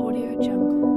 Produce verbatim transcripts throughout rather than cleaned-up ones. AudioJungle.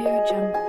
AudioJungle. AudioJungle. AudioJungle. AudioJungle. AudioJungle. AudioJungle. AudioJungle. AudioJungle. AudioJungle. AudioJungle. AudioJungle. AudioJungle. AudioJungle.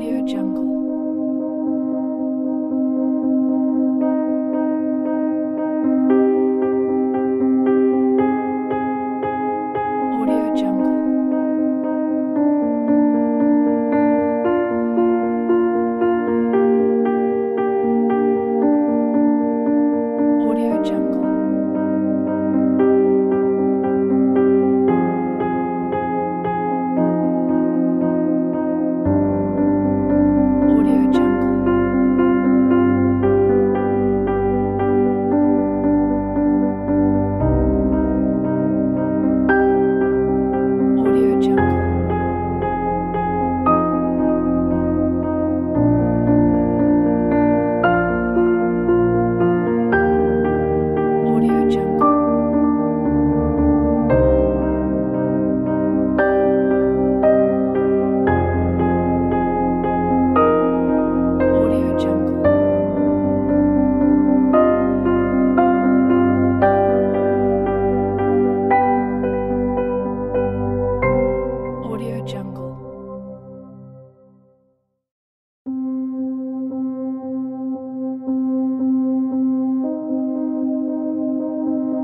AudioJungle.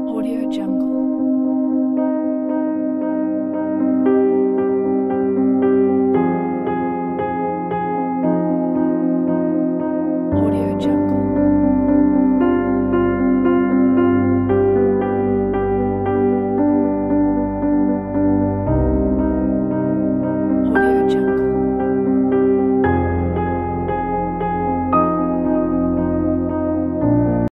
AudioJungle.